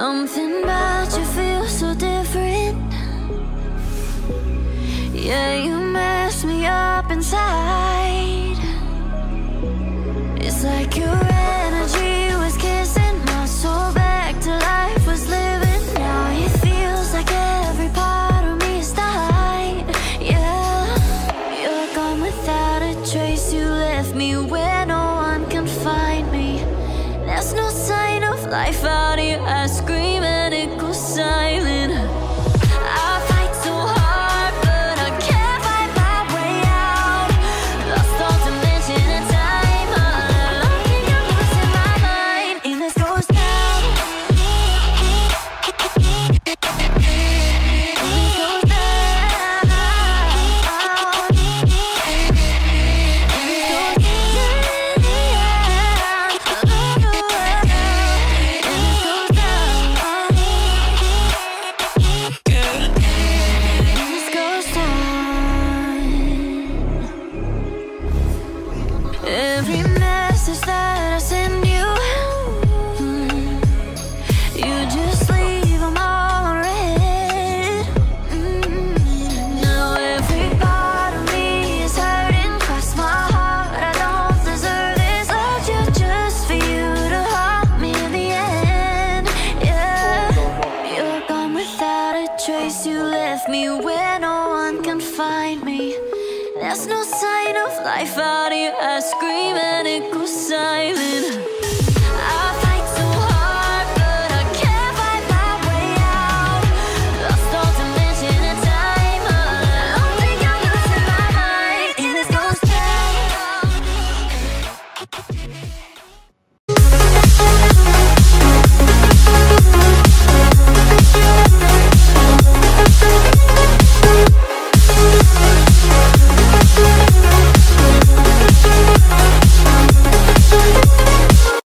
Something about you feels so different. Yeah, you mess me up inside. It's like your energy was kissing my soul back to life, was living. Now it feels like every part of me is died. Yeah, you're gone without a trace. You left me where no one can find me. There's no sign of life out here. I scream and it goes silent. There's no sign of life out here. I scream and it goes silent.